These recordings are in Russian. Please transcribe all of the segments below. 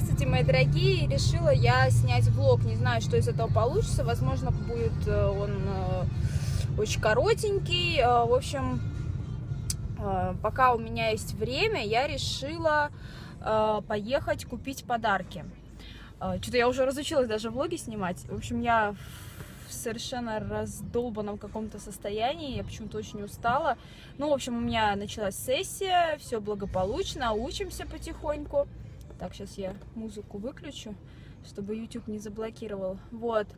Здравствуйте, мои дорогие! Решила я снять влог. Не знаю, что из этого получится. Возможно, будет он очень коротенький. В общем, пока у меня есть время, я решила поехать купить подарки. Что-то я уже разучилась даже влоги снимать. В общем, я в совершенно раздолбанном каком-то состоянии, я почему-то очень устала. Ну, в общем, у меня началась сессия, все благополучно, учимся потихоньку. Так, сейчас я музыку выключу, чтобы YouTube не заблокировал. Вот.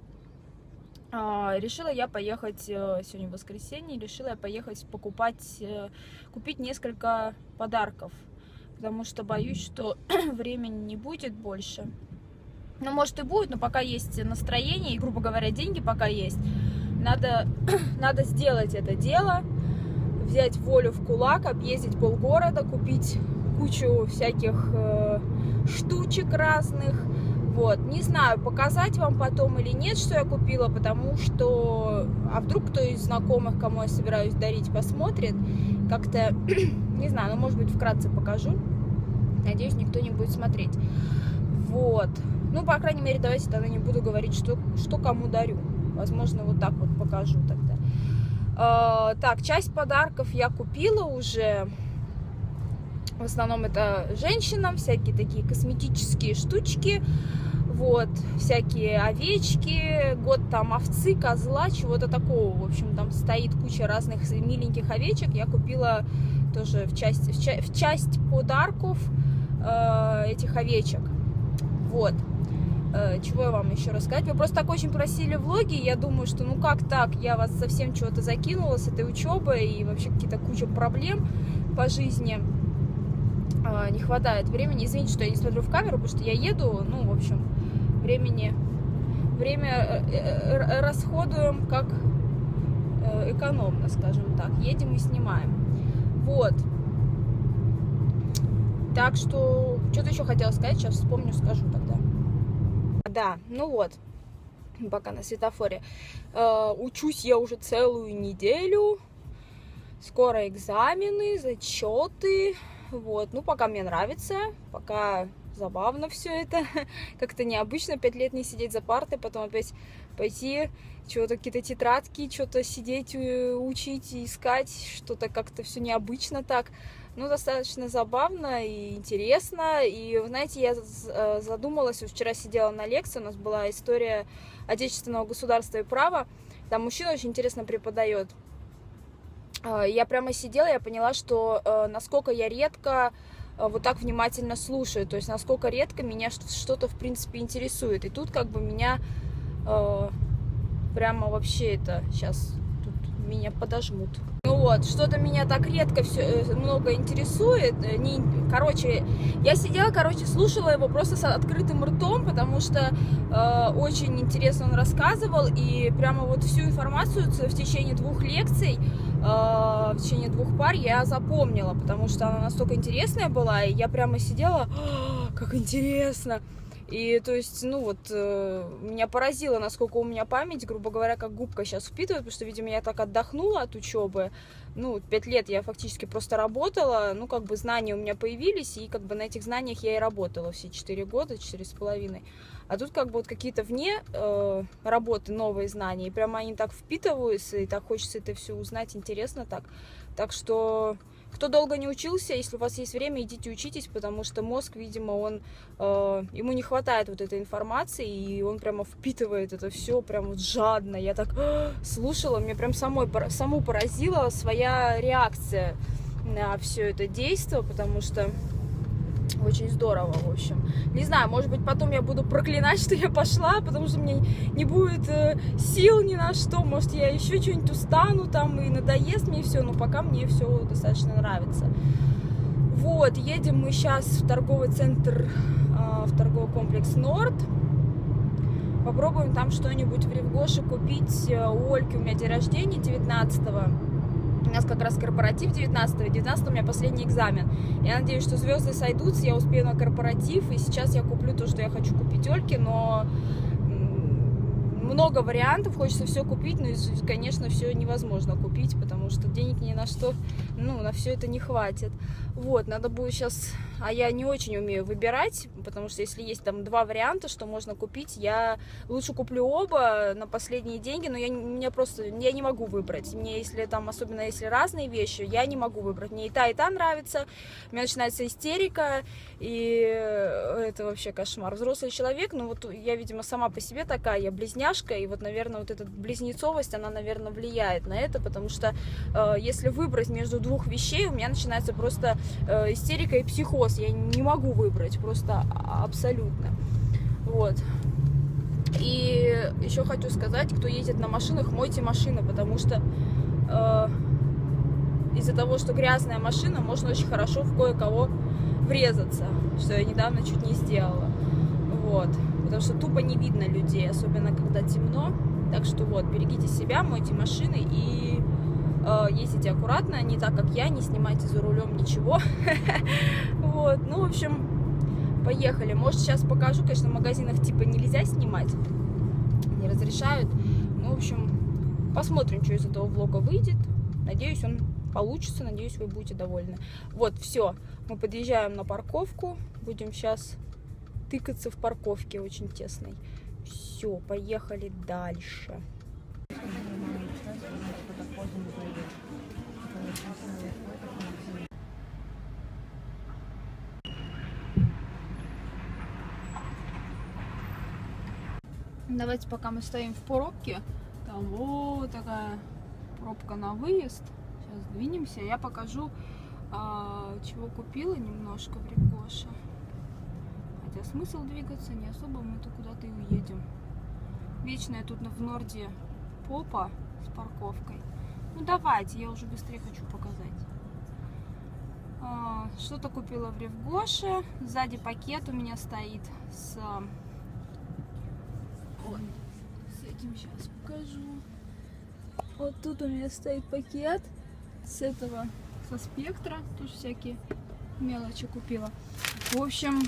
Решила я поехать, сегодня воскресенье, решила я поехать купить несколько подарков, потому что боюсь, что времени не будет больше. Ну, может и будет, но пока есть настроение и, грубо говоря, деньги пока есть, надо сделать это дело, взять волю в кулак, объездить полгорода, купить кучу всяких штучек разных. Вот. Не знаю, показать вам потом или нет, что я купила, потому что... А вдруг кто из знакомых, кому я собираюсь дарить, посмотрит? Как-то, не знаю, ну, может быть, вкратце покажу. Надеюсь, никто не будет смотреть. Вот. Ну, по крайней мере, давайте тогда не буду говорить, что кому дарю. Возможно, вот так вот покажу тогда. Так, часть подарков я купила уже. В основном это женщинам, всякие такие косметические штучки, вот, всякие овечки, год там овцы, козла, чего-то такого. В общем, там стоит куча разных миленьких овечек. Я купила тоже в часть подарков этих овечек. Вот. Чего я вам еще рассказать? Вы просто так очень просили влоги, я думаю, что ну как так, я вас совсем чего-то закинула с этой учебой и вообще какие-то куча проблем по жизни. Не хватает времени. Извините, что я не смотрю в камеру, потому что я еду, ну, в общем, время расходуем как экономно, скажем так. Едем и снимаем. Вот. Так что, что-то еще хотела сказать, сейчас вспомню, скажу тогда. Да, ну вот, пока на светофоре. Учусь я уже целую неделю. Скоро экзамены, зачеты. Вот, ну, пока мне нравится, пока забавно все это, как-то необычно 5 лет не сидеть за партой, потом опять пойти, чего-то какие-то тетрадки, что-то сидеть, учить, искать, что-то как-то все необычно так, ну, достаточно забавно и интересно, и, вы знаете, я задумалась, вчера сидела на лекции, у нас была история отечественного государства и права, там мужчина очень интересно преподает. Я прямо сидела, я поняла, что насколько я редко вот так внимательно слушаю, то есть насколько редко меня что-то, в принципе, интересует. И тут как бы меня прямо вообще это... Сейчас тут меня подожмут. Ну вот, что-то меня так редко все много интересует. Короче, я сидела, слушала его просто с открытым ртом, потому что очень интересно он рассказывал. И прямо вот всю информацию в течение двух лекций, в течение двух пар я запомнила, потому что она настолько интересная была, и я прямо сидела, как интересно. И то есть, ну вот, меня поразило, насколько у меня память, грубо говоря, как губка сейчас впитывает, потому что, видимо, я так отдохнула от учебы. Ну, 5 лет я фактически просто работала, ну, как бы знания у меня появились, и как бы на этих знаниях я и работала все 4 года, 4,5. А тут как бы вот какие-то вне работы новые знания, и прямо они так впитываются, и так хочется это все узнать, интересно так. Так что... Кто долго не учился, если у вас есть время, идите учитесь, потому что мозг, видимо, он ему не хватает вот этой информации, и он прямо впитывает это все прям вот жадно. Я так слушала, мне прям саму поразила своя реакция на все это действие, потому что очень здорово, в общем. Не знаю, может быть, потом я буду проклинать, что я пошла, потому что мне не будет сил ни на что. Может, я еще что-нибудь устану там и надоест мне все, но пока мне все достаточно нравится. Вот, едем мы сейчас в торговый центр, в торговый комплекс Норд. Попробуем там что-нибудь в Ревгоше купить. У Ольки у меня день рождения 19-го. У нас как раз корпоратив 19-го, 19-го у меня последний экзамен. Я надеюсь, что звезды сойдутся, я успею на корпоратив, и сейчас я куплю то, что я хочу купить Ольке, но много вариантов, хочется все купить, но, конечно, все невозможно купить, потому что денег ни на что, ну, на все это не хватит. Вот, надо будет сейчас... А я не очень умею выбирать, потому что если есть там два варианта, что можно купить, я лучше куплю оба на последние деньги, но я не могу выбрать. Мне, если там, особенно если разные вещи, я не могу выбрать. Мне и та нравится, у меня начинается истерика, и это вообще кошмар. Взрослый человек, ну вот я, видимо, сама по себе такая, я близняшка, и вот, наверное, вот эта близнецовость, она, наверное, влияет на это, потому что если выбрать между двух вещей, у меня начинается просто истерика и психоз. Я не могу выбрать, просто абсолютно. Вот. И еще хочу сказать, кто ездит на машинах, мойте машины, потому что из-за того, что грязная машина, можно очень хорошо в кое-кого врезаться, что я недавно чуть не сделала. Вот. Потому что тупо не видно людей, особенно когда темно. Так что вот, берегите себя, мойте машины и... ездите аккуратно, не так, как я, не снимайте за рулем ничего. Вот, ну, в общем, поехали. Может, сейчас покажу, конечно, в магазинах типа нельзя снимать, не разрешают. Ну, в общем, посмотрим, что из этого влога выйдет. Надеюсь, он получится, надеюсь, вы будете довольны. Вот, все, мы подъезжаем на парковку, будем сейчас тыкаться в парковке очень тесной. Все, поехали дальше. Давайте, пока мы стоим в пробке, там вот такая пробка на выезд. Сейчас двинемся, я покажу, чего купила немножко в Рикоше. Хотя смысл двигаться не особо, мы-то куда-то и уедем. Вечная тут в Норде попа с парковкой. Ну давайте, я уже быстрее хочу показать. Что-то купила в Рикоше. Сзади пакет у меня стоит с... Вот. С этим сейчас покажу. Вот тут у меня стоит пакет с этого, со Спектра. Тут всякие мелочи купила. В общем,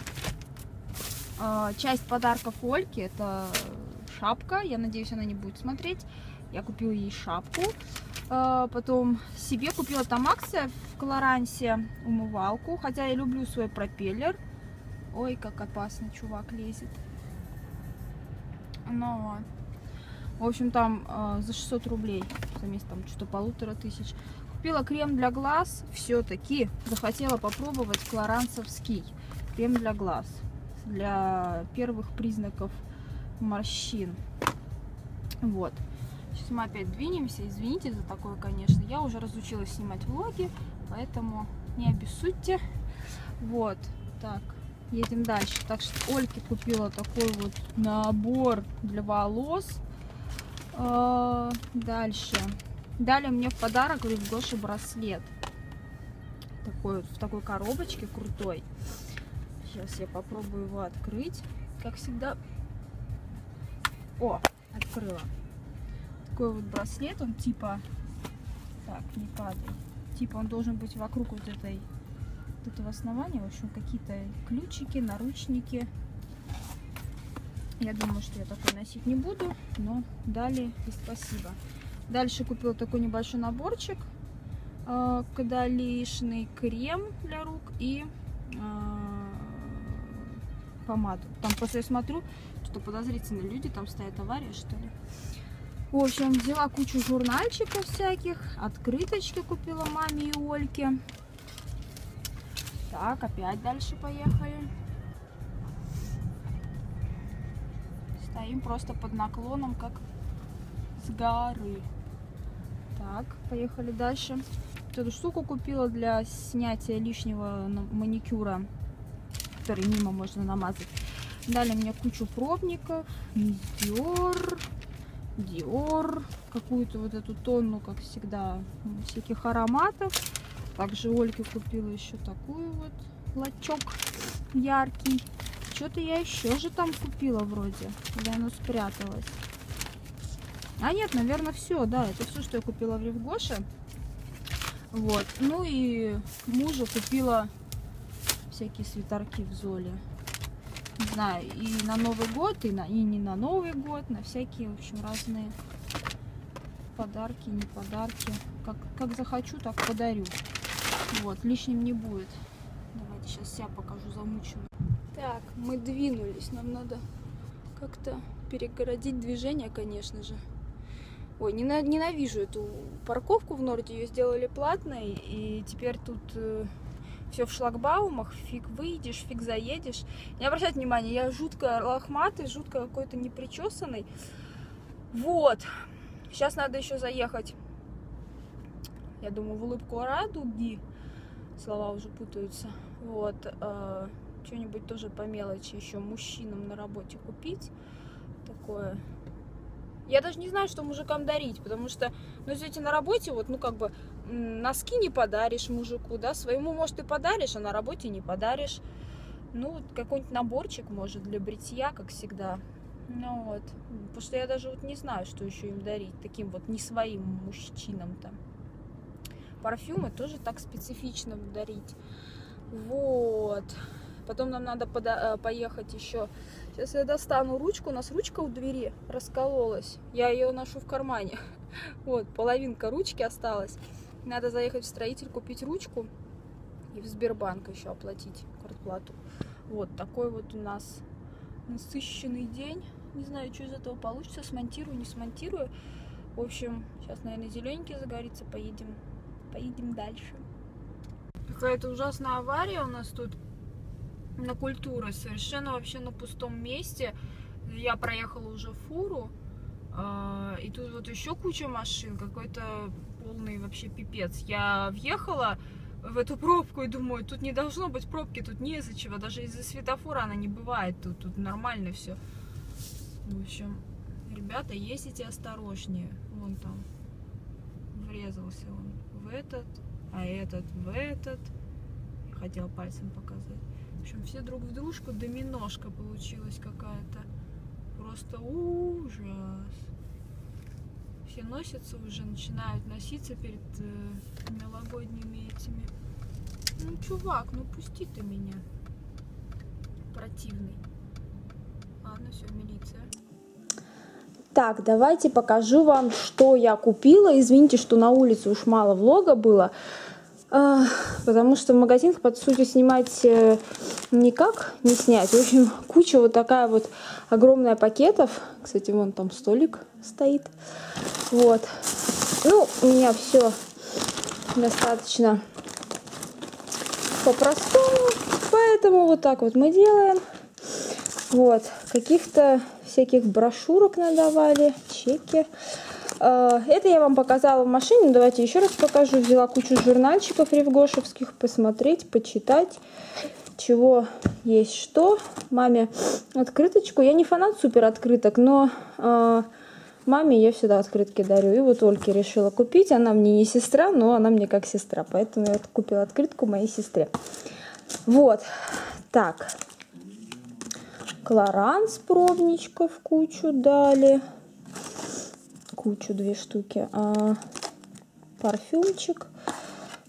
часть подарков Ольки — это шапка. Я надеюсь, она не будет смотреть. Я купила ей шапку. Потом себе купила там Аксе в Колорансе умывалку. Хотя я люблю свой пропеллер. Ой, как опасно чувак лезет. Но, в общем, там за 600 рублей, за месяц там что-то 1500. Купила крем для глаз, все-таки захотела попробовать клорансовский крем для глаз, для первых признаков морщин. Вот, сейчас мы опять двинемся, извините за такое, конечно, я уже разучилась снимать влоги, поэтому не обессудьте. Вот, так. Едем дальше. Так что Ольке купила такой вот набор для волос. Дальше. Дали мне в подарок Рикоши браслет. Такой вот, в такой коробочке крутой. Сейчас я попробую его открыть. Как всегда... О, открыла. Такой вот браслет, он типа... Так, не падает. Типа он должен быть вокруг вот этой... этого основания, в общем, какие-то ключики, наручники. Я думаю, что я такой носить не буду, но дали и спасибо. Дальше купила такой небольшой наборчик, кадалишный крем для рук и помаду. Там после я смотрю, что подозрительные люди, там стоят, авария, что ли. В общем, взяла кучу журнальчиков всяких, открыточки купила маме и Ольке. Так, опять дальше поехали. Стоим просто под наклоном, как с горы. Так, поехали дальше. Эту штуку купила для снятия лишнего маникюра, который мимо можно намазать. Дали мне кучу пробников. Dior, Dior, какую-то вот эту тонну, как всегда, всяких ароматов. Также Ольке купила еще такой вот лачок яркий. Что-то я еще же там купила вроде, когда оно спряталось. А нет, наверное, все, да, это все, что я купила в Рикоше. Вот, ну и мужу купила всякие свитерки в Золе. Не знаю, и на Новый год, и не на Новый год, на всякие, в общем, разные подарки, не подарки. Как захочу, так подарю. Вот, лишним не будет. Давайте сейчас я покажу замученную. Так, мы двинулись. Нам надо как-то перегородить движение, конечно же. Ой, ненавижу эту парковку в Норде. Ее сделали платной. И теперь тут все в шлагбаумах. Фиг выйдешь, фиг заедешь. Не обращайте внимания, я жутко лохматый, жутко какой-то непричесанный. Вот. Сейчас надо еще заехать, я думаю, в улыбку радуги. Слова уже путаются. Вот. Что-нибудь тоже по мелочи еще мужчинам на работе купить. Такое. Я даже не знаю, что мужикам дарить, потому что, ну, если на работе, вот, ну, как бы, носки не подаришь мужику, да, своему, может, и подаришь, а на работе не подаришь. Ну, какой-нибудь наборчик, может, для бритья, как всегда. Ну, вот. Потому что я даже вот не знаю, что еще им дарить, таким вот не своим мужчинам-то. Парфюмы тоже так специфично дарить. Вот. Потом нам надо поехать еще. Сейчас я достану ручку. У нас ручка у двери раскололась. Я ее ношу в кармане. Вот, половинка ручки осталась. Надо заехать в строитель, купить ручку. И в Сбербанк еще оплатить квартплату. Вот, такой вот у нас насыщенный день. Не знаю, что из этого получится. Смонтирую, не смонтирую. В общем, сейчас, наверное, зелененький загорится. Поедем дальше. Какая-то ужасная авария у нас тут. На культуру, совершенно вообще на пустом месте. Я проехала уже фуру, и тут вот еще куча машин, какой-то полный вообще пипец. Я въехала в эту пробку и думаю, тут не должно быть пробки, тут не из-за чего, даже из-за светофора она не бывает, тут нормально все. В общем, ребята, ездите осторожнее. Вон там врезался он в этот, а этот в этот. Я хотела пальцем показать. В общем, все друг в дружку, доминошка получилась какая-то. Просто ужас. Все носятся уже, начинают носиться перед новогодними этими. Ну, чувак, ну пусти ты меня. Противный. Ладно, все, милиция. Так, давайте покажу вам, что я купила. Извините, что на улице уж мало влога было. Потому что в магазинах, по сути, снимать никак не снять. В общем, куча вот такая вот огромная пакетов. Кстати, вон там столик стоит. Вот. Ну, у меня все достаточно по-простому. Поэтому вот так вот мы делаем. Вот. Каких-то всяких брошюрок надавали, чеки. Это я вам показала в машине, давайте еще раз покажу. Взяла кучу журнальчиков ревгошевских, посмотреть, почитать, чего есть что. Маме открыточку, я не фанат супер открыток, но маме я всегда открытки дарю. И вот Ольке решила купить, она мне не сестра, но она мне как сестра, поэтому я купила открытку моей сестре. Вот, так, Клоранс пробничков кучу дали. Кучу, две штуки. Парфюмчик.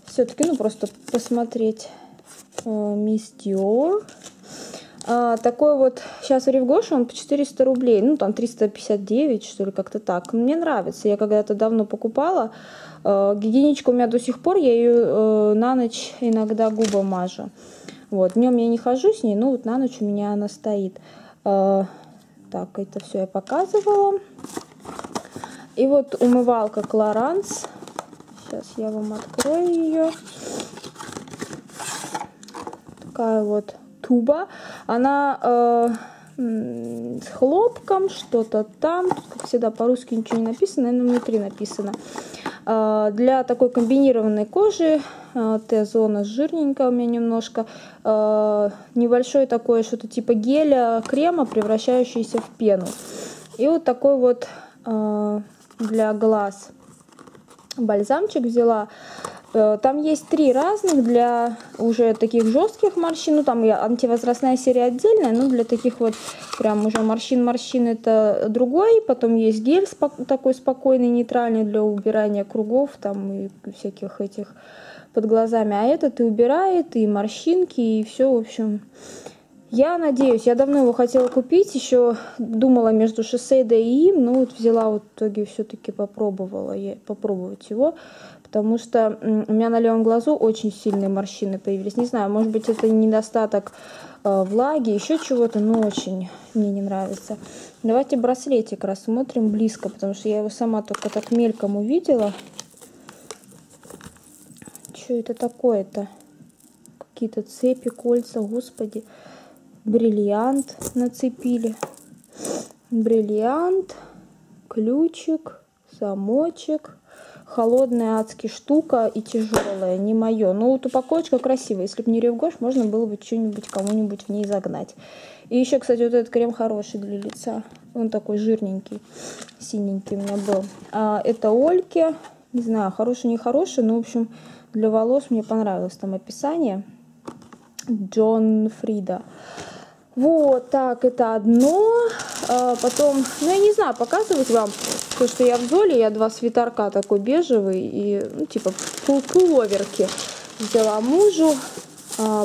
Все-таки, ну, просто посмотреть. Мисс Диор. Такой вот, сейчас в Ревгоше он по 400 рублей. Ну, там 359, что ли, как-то так. Мне нравится. Я когда-то давно покупала. Гигиеничка у меня до сих пор. Я ее на ночь иногда губы мажу. Вот. Днем я не хожу с ней, но вот на ночь у меня она стоит. Так, это все я показывала. И вот умывалка Клоранс. Сейчас я вам открою ее. Такая вот туба. Она с хлопком, что-то там. Тут, как всегда, по-русски ничего не написано, наверное, внутри написано. Для такой комбинированной кожи. Т-зона жирненькая у меня немножко. Небольшое такое что-то типа геля, крема, превращающийся в пену. И вот такой вот для глаз бальзамчик взяла. Там есть три разных для уже таких жестких морщин. Ну, там и антивозрастная серия отдельная, но для таких вот прям уже морщин-морщин это другой. Потом есть гель такой спокойный, нейтральный для убирания кругов там и всяких этих под глазами. А этот и убирает, и морщинки, и все, в общем, Я надеюсь, я давно его хотела купить, еще думала между Шисейдо и им, но вот взяла вот в итоге все-таки попробовать его, потому что у меня на левом глазу очень сильные морщины появились. Не знаю, может быть, это недостаток влаги, еще чего-то, но очень мне не нравится. Давайте браслетик рассмотрим близко, потому что я его сама только так мельком увидела. Что это такое-то? Какие-то цепи, кольца, господи. Бриллиант нацепили. Бриллиант, ключик, замочек. Холодная адски штука и тяжелая, не мое. Но вот упаковочка красивая. Если бы не Ревгош, можно было бы что-нибудь кому-нибудь в ней загнать. И еще, кстати, вот этот крем хороший для лица. Он такой жирненький, синенький у меня был. А это Ольке. Не знаю, хороший, не хороший, но, в общем, для волос мне понравилось там описание. Джон Фрида. Вот так, это одно. Потом, ну я не знаю, показывать вам, потому что я в Золе, я два свитерка такой бежевый и, ну, типа пуловерки взяла мужу.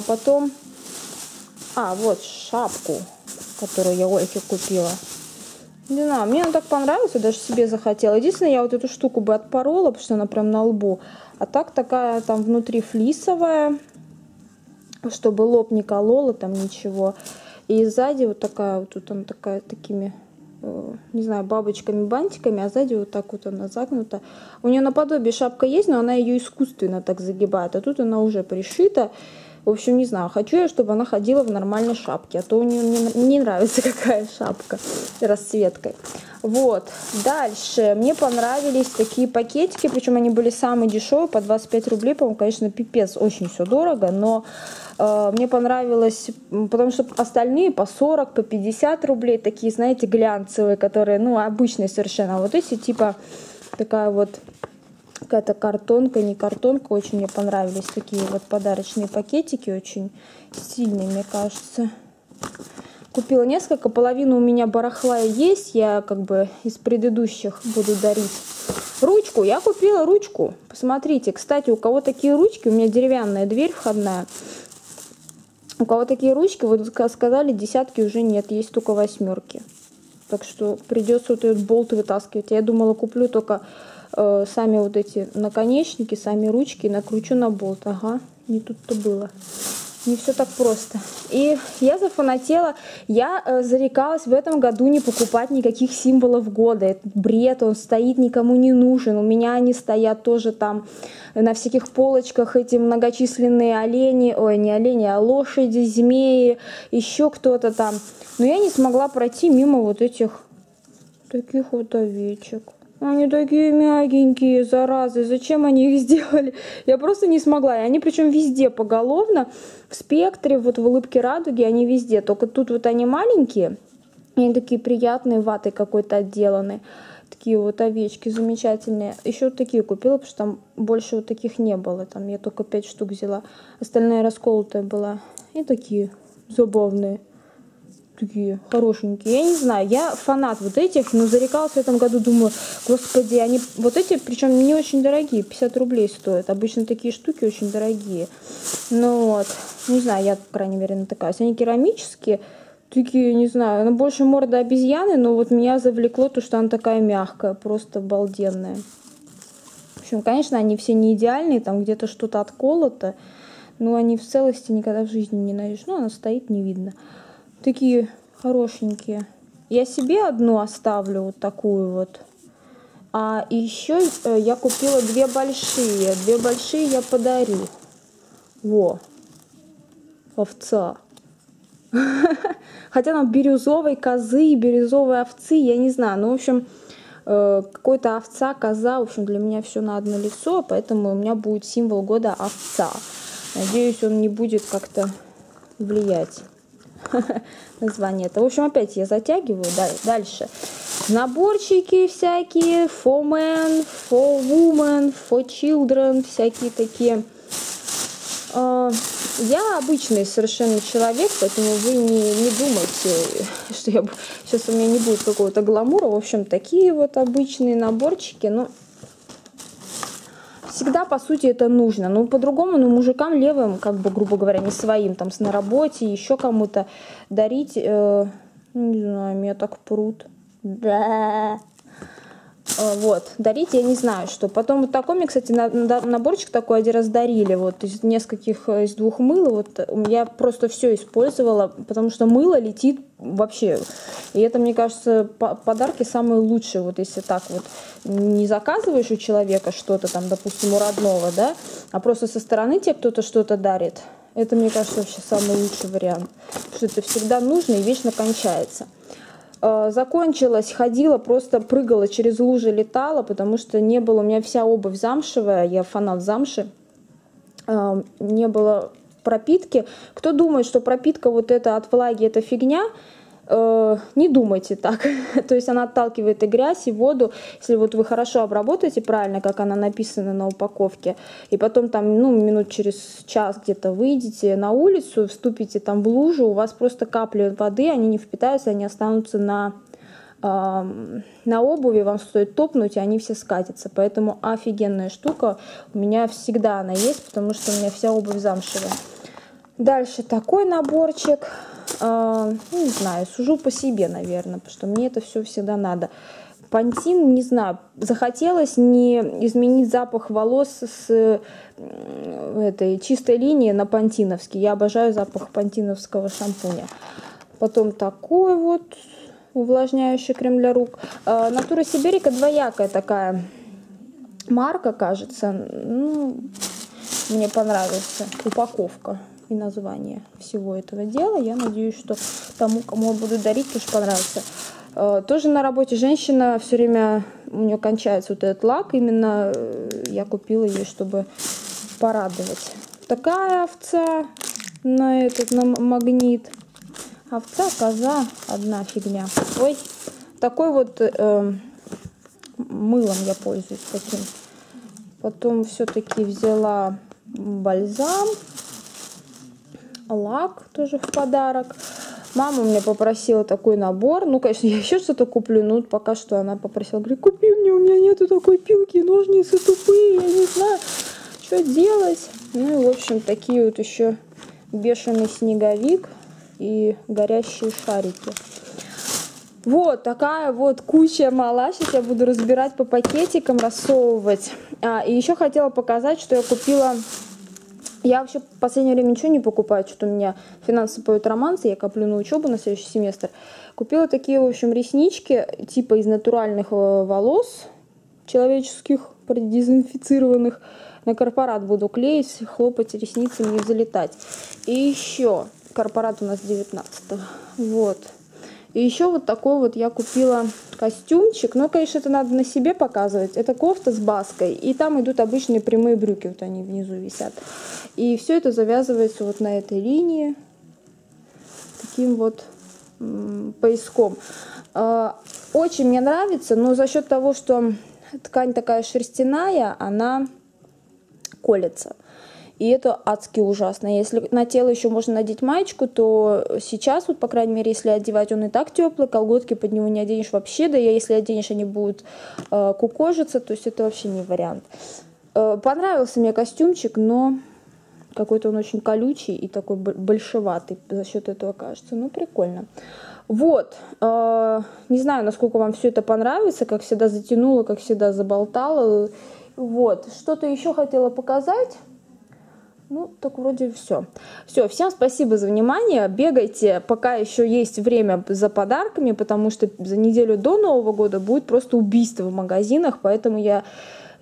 Потом, вот шапку, которую я Ольке купила. Не знаю, мне она так понравилась, я даже себе захотела. Единственное, я вот эту штуку бы отпорола, потому что она прям на лбу. А так такая там внутри флисовая, чтобы лоб не колола, там ничего. И сзади вот такая, вот тут она такая, такими, не знаю, бабочками, бантиками, а сзади вот так вот она загнута. У нее наподобие шапка есть, но она ее искусственно так загибает, а тут она уже пришита. В общем, не знаю, хочу я, чтобы она ходила в нормальной шапке, а то у нее не нравится какая шапка с расцветкой. Вот, дальше мне понравились такие пакетики, причем они были самые дешевые, по 25 рублей, по-моему, конечно, пипец, очень все дорого, но мне понравилось, потому что остальные по 40, по 50 рублей, такие, знаете, глянцевые, которые, ну, обычные совершенно, а вот эти типа такая вот... Какая-то картонка, не картонка. Очень мне понравились такие вот подарочные пакетики. Очень сильные, мне кажется. Купила несколько. Половина у меня барахла есть. Я как бы из предыдущих буду дарить. Ручку. Я купила ручку. Посмотрите. Кстати, у кого такие ручки? У меня деревянная дверь входная. У кого такие ручки? Вот сказали, десятки уже нет. Есть только восьмерки. Так что придется вот этот болт вытаскивать. Я думала, куплю только... сами вот эти наконечники, сами ручки, накручу на болт. Ага, не тут-то было. Не все так просто. И я зафанатела, я зарекалась в этом году не покупать никаких символов года. Этот бред, он стоит, никому не нужен. У меня они стоят тоже там на всяких полочках, эти многочисленные олени, ой, не олени, а лошади, змеи, еще кто-то там. Но я не смогла пройти мимо вот этих таких вот овечек. Они такие мягенькие, заразы, зачем они их сделали? Я просто не смогла. И они причем везде поголовно, в спектре, вот в улыбке радуги, они везде. Только тут вот они маленькие, они такие приятные, ватой какой-то отделаны. Такие вот овечки замечательные. Еще вот такие купила, потому что там больше вот таких не было. Там я только 5 штук взяла. Остальная расколотая была. И такие забавные. Такие хорошенькие. Я не знаю, я фанат вот этих, но зарекалась в этом году, думаю, господи, они вот эти, причем не очень дорогие, 50 рублей стоят. Обычно такие штуки очень дорогие. Ну вот, не знаю, я, по крайней мере, натыкаюсь. Они керамические, такие, не знаю, она больше морда обезьяны, но вот меня завлекло то, что она такая мягкая, просто обалденная. В общем, конечно, они все не идеальные, там где-то что-то отколото, но они в целости никогда в жизни не найдешь. Ну, она стоит, не видно. Такие хорошенькие. Я себе одну оставлю, вот такую вот. А еще я купила две большие. Две большие я подарю. Во. Овца. Хотя там бирюзовой козы, бирюзовой овцы, я не знаю. Ну, в общем, какой-то овца, коза, в общем, для меня все на одно лицо. Поэтому у меня будет символ года овца. Надеюсь, он не будет как-то влиять. Название это. В общем, опять я затягиваю. Дальше. Наборчики всякие. For men, for women, for children. Всякие такие. Я обычный совершенно человек, поэтому вы не думайте, что я... Сейчас у меня не будет какого-то гламура. В общем, такие вот обычные наборчики. Ну, всегда, по сути, это нужно. Ну, по-другому, ну, мужикам левым, как бы, грубо говоря, не своим, там, с на работе, еще кому-то дарить, не знаю, меня так прут. Да. Вот, дарить я не знаю, что. Потом вот такой мне, кстати, наборчик такой один раз дарили, вот, из нескольких, из двух мыл, вот, я просто все использовала, потому что мыло летит вообще, и это, мне кажется, подарки самые лучшие, вот, если так вот не заказываешь у человека что-то там, допустим, у родного, да, а просто со стороны тебе кто-то что-то дарит, это, мне кажется, вообще самый лучший вариант, потому что это всегда нужно и вечно кончается. Закончилась, ходила, просто прыгала через лужи, летала, потому что не было, у меня вся обувь замшевая, я фанат замши, не было пропитки. Кто думает, что пропитка вот эта от влаги, это фигня, не думайте так. То есть она отталкивает и грязь, и воду. Если вот вы хорошо обработаете правильно, как она написана на упаковке, и потом там, ну, минут через час где-то выйдете на улицу, вступите там в лужу, у вас просто капли воды, они не впитаются, они останутся на обуви, вам стоит топнуть, и они все скатятся. Поэтому офигенная штука. У меня всегда она есть, потому что у меня вся обувь замшевая. Дальше такой наборчик. Не знаю, сужу по себе, наверное, потому что мне это все всегда надо. Пантин, не знаю, захотелось не изменить запах волос с этой чистой линии на пантиновский. Я обожаю запах пантиновского шампуня. Потом такой вот увлажняющий крем для рук. Natura Siberica двоякая такая марка, кажется. Ну, мне понравилась упаковка и название всего этого дела. Я надеюсь, что тому, кому я буду дарить, тоже понравится. Тоже на работе женщина, все время у нее кончается вот этот лак. Именно я купила ее, чтобы порадовать. Такая овца на этот, на магнит. Овца, коза, одна фигня. Ой, такой вот мылом я пользуюсь таким. Потом все-таки взяла бальзам. Лак тоже в подарок. Мама у меня попросила такой набор. Ну, конечно, я еще что-то куплю, но пока что она попросила. Говорит, купи мне, у меня нету такой пилки, ножницы тупые, я не знаю, что делать. Ну, и, в общем, такие вот еще бешеный снеговик и горящие шарики. Вот такая вот куча мала. Сейчас я буду разбирать по пакетикам, рассовывать. И еще хотела показать, что я купила... Я вообще в последнее время ничего не покупаю, что-то у меня финансы поют романсы, я коплю на учебу на следующий семестр. Купила такие, в общем, реснички, типа из натуральных волос человеческих, продезинфицированных. На корпорат буду клеить, хлопать ресницами и залетать. И еще, корпорат у нас 19-го, вот. И еще вот такой вот я купила костюмчик. Но, конечно, это надо на себе показывать. Это кофта с баской. И там идут обычные прямые брюки. Вот они внизу висят. И все это завязывается вот на этой линии. Таким вот пояском. Очень мне нравится. Но за счет того, что ткань такая шерстяная, она колется. И это адски ужасно. Если на тело еще можно надеть маечку, то сейчас, вот, по крайней мере, если одевать, он и так теплый, колготки под него не оденешь вообще, да и если оденешь, они будут кукожиться, то есть это вообще не вариант. Понравился мне костюмчик, но какой-то он очень колючий и такой большеватый, за счет этого кажется, ну прикольно. Вот, не знаю, насколько вам все это понравится, как всегда затянула, как всегда заболтала. Вот, что-то еще хотела показать. Ну, так вроде все. Все, всем спасибо за внимание. Бегайте, пока еще есть время, за подарками, потому что за неделю до Нового года будет просто убийство в магазинах, поэтому я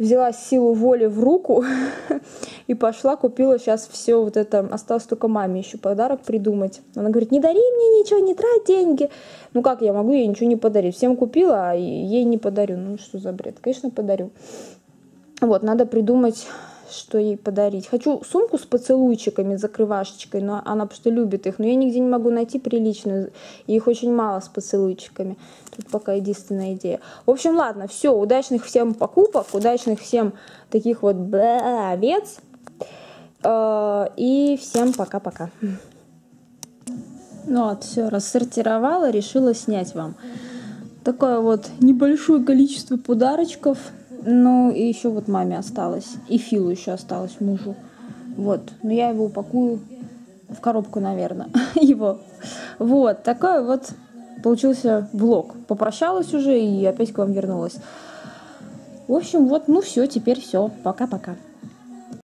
взяла силу воли в руку и пошла, купила сейчас все вот это. Осталось только маме еще подарок придумать. Она говорит, не дари мне ничего, не трать деньги. Ну, как я могу ей ничего не подарить? Всем купила, а ей не подарю. Ну, что за бред? Конечно, подарю. Вот, надо придумать... что ей подарить. Хочу сумку с поцелуйчиками, закрывашечкой, но она просто любит их, но я нигде не могу найти приличную, их очень мало с поцелуйчиками, тут пока единственная идея. В общем, ладно, все, удачных всем покупок, удачных всем таких вот овец, и всем пока-пока. Ну вот, все, рассортировала, решила снять вам. Такое вот небольшое количество подарочков. Ну, и еще вот маме осталось. И Филу еще осталось, мужу. Вот. Но я его упакую в коробку, наверное, его. Вот. Такой вот получился влог. Попрощалась уже и опять к вам вернулась. В общем, вот, ну все, теперь все. Пока-пока.